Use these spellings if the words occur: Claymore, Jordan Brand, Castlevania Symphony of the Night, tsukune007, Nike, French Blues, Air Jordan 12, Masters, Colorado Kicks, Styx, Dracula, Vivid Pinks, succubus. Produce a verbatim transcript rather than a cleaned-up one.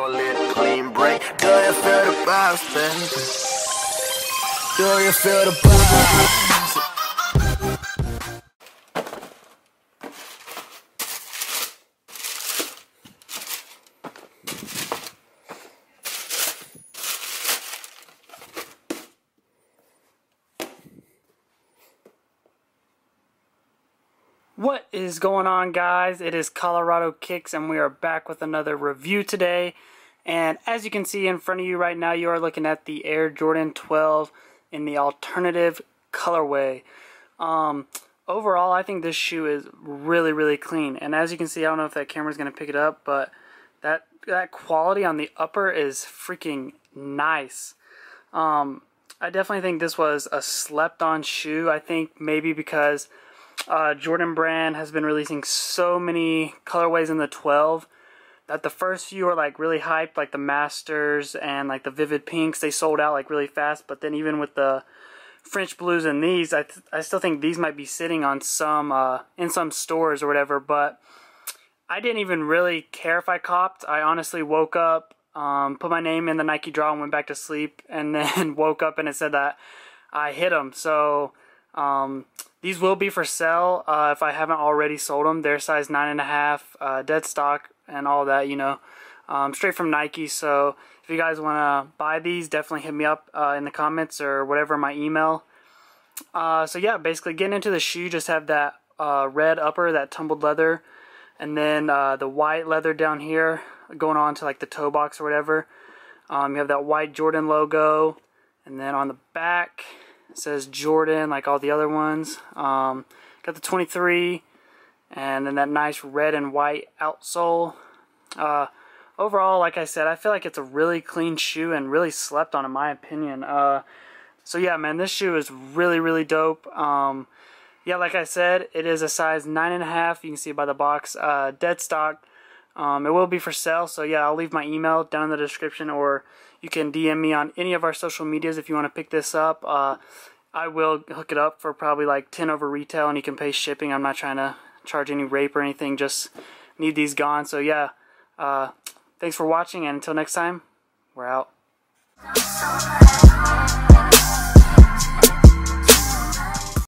call it clean break. Do you feel the vibes, baby? Do you feel the vibes? What is going on, guys? It is Colorado Kicks, and we are back with another review today. And as you can see in front of you right now, you are looking at the Air Jordan twelve in the alternative colorway. Um, overall, I think this shoe is really, really clean. And as you can see, I don't know if that camera's going to pick it up, but that that quality on the upper is freaking nice. Um, I definitely think this was a slept-on shoe. I think maybe because uh, Jordan Brand has been releasing so many colorways in the twelve. That the first few are like really hyped, like the Masters and like the Vivid Pinks. They sold out like really fast, but then even with the French Blues and these, I, th I still think these might be sitting on some uh, in some stores or whatever. But I didn't even really care if I copped. I honestly woke up, um, put my name in the Nike draw, and went back to sleep, and then woke up and it said that I hit them. So um, these will be for sale uh, if I haven't already sold them. They're size nine and a half, uh, dead stock. And all that, you know, um, straight from Nike. So if you guys want to buy these, definitely hit me up uh, in the comments or whatever, my email. Uh, so yeah, basically getting into the shoe, just have that uh, red upper, that tumbled leather, and then uh, the white leather down here going on to like the toe box or whatever. Um, you have that white Jordan logo, and then on the back it says Jordan like all the other ones. Um, got the twenty-three. And then that nice red and white outsole. Uh, overall, like I said, I feel like it's a really clean shoe and really slept on, in my opinion. Uh, so yeah, man, this shoe is really, really dope. Um, yeah, like I said, it is a size nine and a half. You can see it by the box, uh, dead stock. Um, it will be for sale. So yeah, I'll leave my email down in the description, or you can D M me on any of our social medias if you want to pick this up. Uh, I will hook it up for probably like ten over retail, and you can pay shipping. I'm not trying to charge any rape or anything, just need these gone. So yeah, uh, thanks for watching, and until next time, we're out.